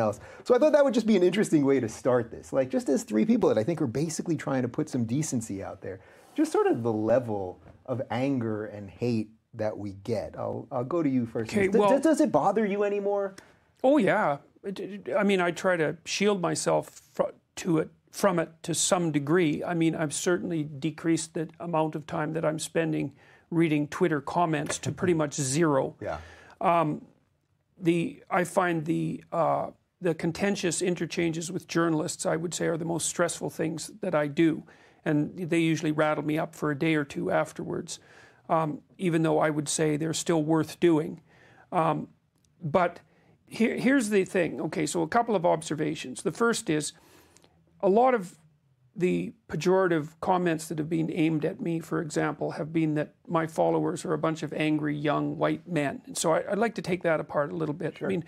else. So I thought that would just be an interesting way to start this. Like, just as three people that I think are basically trying to put some decency out there, just sort of the level of anger and hate that we get. I'll go to you first. Okay, well, does it bother you anymore? Oh yeah. I mean, I try to shield myself from it to some degree. I mean, I've certainly decreased the amount of time that I'm spending reading Twitter comments to pretty much zero. Yeah. I find the contentious interchanges with journalists, I would say, are the most stressful things that I do, and they usually rattle me up for a day or two afterwards, even though I would say they're still worth doing. But here's the thing. Okay, so a couple of observations. The first is, a lot of the pejorative comments that have been aimed at me, for example, have been that my followers are a bunch of angry young white men. And so I'd like to take that apart a little bit. Sure. I mean,